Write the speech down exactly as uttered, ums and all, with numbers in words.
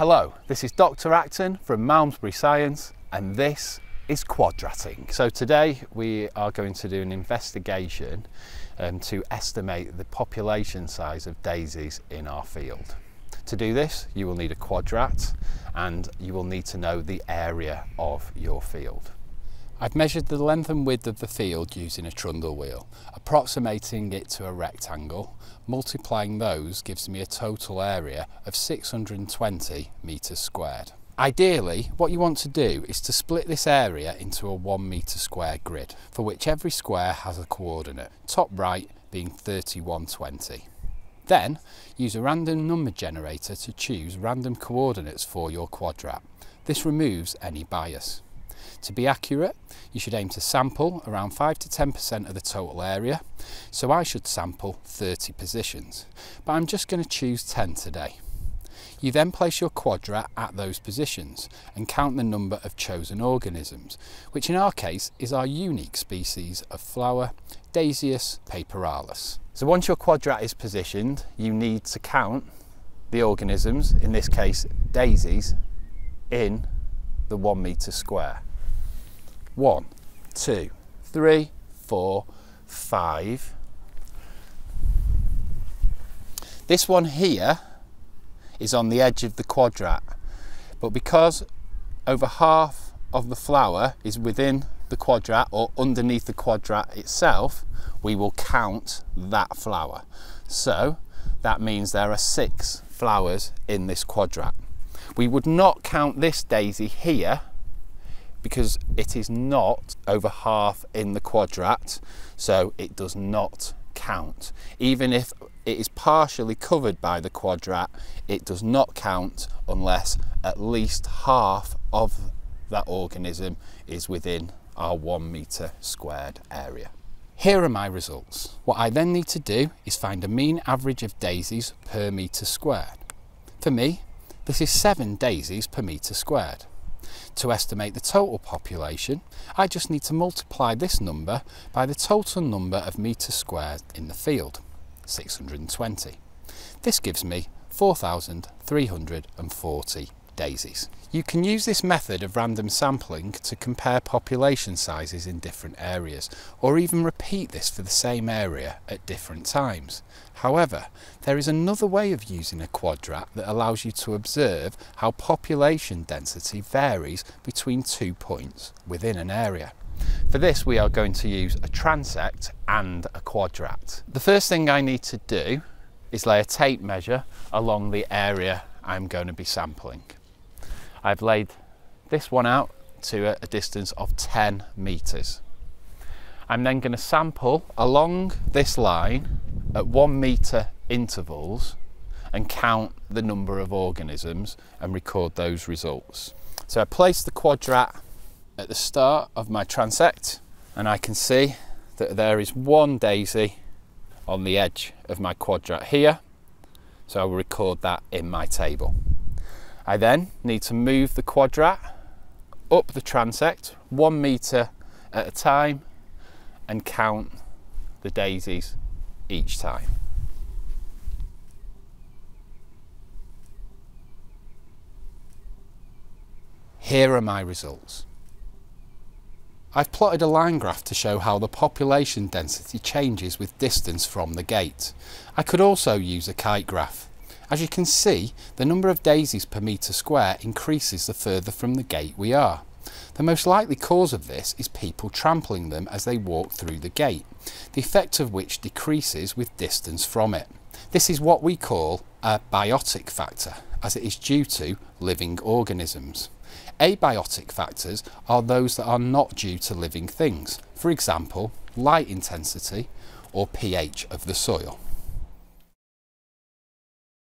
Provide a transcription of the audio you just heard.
Hello, this is Doctor Acton from Malmesbury Science, and this is quadrating. So today we are going to do an investigation um, to estimate the population size of daisies in our field. To do this, you will need a quadrat and you will need to know the area of your field. I've measured the length and width of the field using a trundle wheel, approximating it to a rectangle. Multiplying those gives me a total area of six hundred twenty metres squared. Ideally, what you want to do is to split this area into a one metre square grid, for which every square has a coordinate, top right being thirty-one twenty. Then, use a random number generator to choose random coordinates for your quadrat. This removes any bias. To be accurate, you should aim to sample around five to ten percent of the total area, so I should sample thirty positions, but I'm just going to choose ten today. You then place your quadrat at those positions and count the number of chosen organisms, which in our case is our unique species of flower, Daisius paperalis. So once your quadrat is positioned, you need to count the organisms, in this case daisies, in the one metre square. One, two, three, four, five. This one here is on the edge of the quadrat, but because over half of the flower is within the quadrat or underneath the quadrat itself, we will count that flower. So that means there are six flowers in this quadrat. We would not count this daisy here because it is not over half in the quadrat, so it does not count. Even if it is partially covered by the quadrat, it does not count unless at least half of that organism is within our one metre squared area. Here are my results. What I then need to do is find a mean average of daisies per metre squared. For me, this is seven daisies per metre squared. To estimate the total population, I just need to multiply this number by the total number of metres squared in the field, six hundred twenty. This gives me four thousand three hundred forty daisies. You can use this method of random sampling to compare population sizes in different areas, or even repeat this for the same area at different times. However, there is another way of using a quadrat that allows you to observe how population density varies between two points within an area. For this, we are going to use a transect and a quadrat. The first thing I need to do is lay a tape measure along the area I'm going to be sampling. I've laid this one out to a distance of ten metres. I'm then going to sample along this line at one metre intervals and count the number of organisms and record those results. So I place the quadrat at the start of my transect, and I can see that there is one daisy on the edge of my quadrat here, so I will record that in my table. I then need to move the quadrat up the transect one metre at a time and count the daisies each time. Here are my results. I've plotted a line graph to show how the population density changes with distance from the gate. I could also use a kite graph. As you can see, the number of daisies per metre square increases the further from the gate we are. The most likely cause of this is people trampling them as they walk through the gate, the effect of which decreases with distance from it. This is what we call a biotic factor, as it is due to living organisms. Abiotic factors are those that are not due to living things, for example, light intensity or pH of the soil.